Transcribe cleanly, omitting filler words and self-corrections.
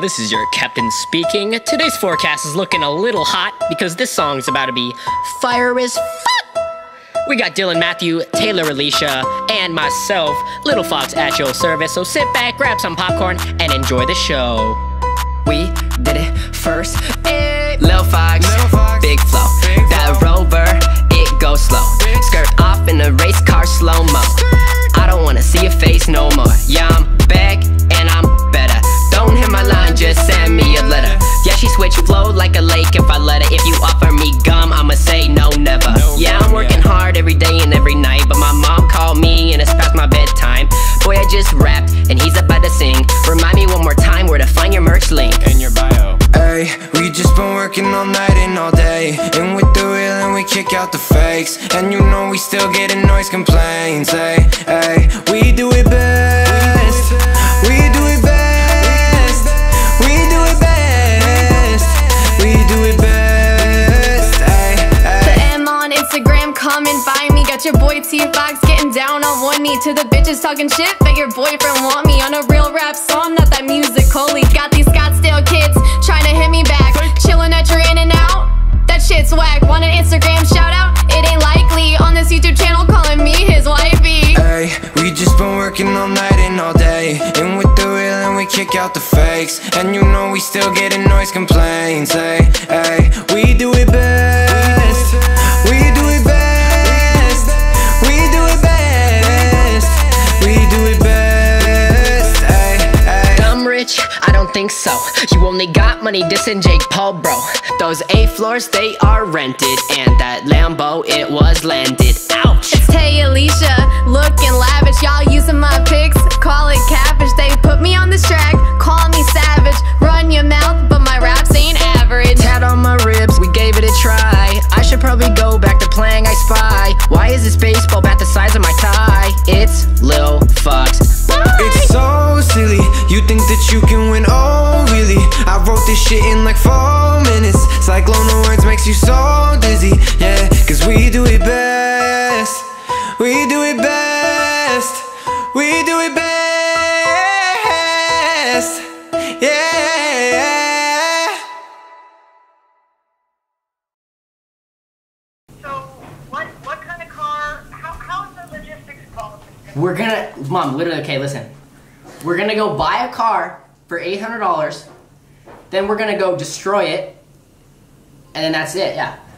This is your captain speaking. Today's forecast is looking a little hot because this song's about to be fire as fuck. We got Dylan Matthew, Taylor Alesia, and myself, Little Fox, at your service. So sit back, grab some popcorn, and enjoy the show. We did it first. Hey, Little Fox, Big Flo. That rover, it goes slow. Skirt off in a race car slow-mo. I don't wanna see your face no more. Yeah, I'm back and I'm better. Don't hit my line, just send me a letter. Yeah, she switch flow like a lake if I let her. If you offer me gum, I'ma say no, never. Yeah, I'm working hard every day and every night, but my mom called me and it's past my bedtime. Boy, I just rapped and he's about to sing. Remind me one more time where to find your merch link. In your bio. Hey, we just been working all night and all day, and with the real and we kick out the fakes. And you know we still getting noise complaints. Hey, hey, we do it best. We do it best. Your boy T-Fox getting down on one knee to the bitches talking shit, but your boyfriend want me on a real rap, so I'm not that musical-y. Got these Scottsdale kids trying to hit me back, chilling at your In-N-Out, that shit's whack. Want an Instagram shout out? It ain't likely. On this YouTube channel calling me his wifey. Hey, we just been working all night and all day, and with the real and we kick out the fakes. And you know we still getting noise complaints. Hey, hey, we do it best. We do it best. Think so. You only got money dissing Jake Paul, bro. Those 8 floors, they are rented, and that Lambo, it was landed. Ouch! It's Taylor Alesia, looking lavish. Y'all using my pics, call it catfish. They put me on this track, call me savage. Run your mouth, but my raps ain't average. Tat on my ribs, we gave it a try. I should probably go back to playing I Spy. Why is this baseball bat the size of my tie? It's Lil Fox. Bye. It's so silly, you think that you can win all. Oh really, I wrote this shit in like 4 minutes. Cyclone of words makes you so dizzy. Yeah, cause we do it best. We do it best. We do it best. Yeah. So what kind of car, how is the logistics policy? We're gonna, Mom, literally, okay, listen. We're gonna go buy a car for $800, then we're gonna go destroy it, and then that's it, yeah.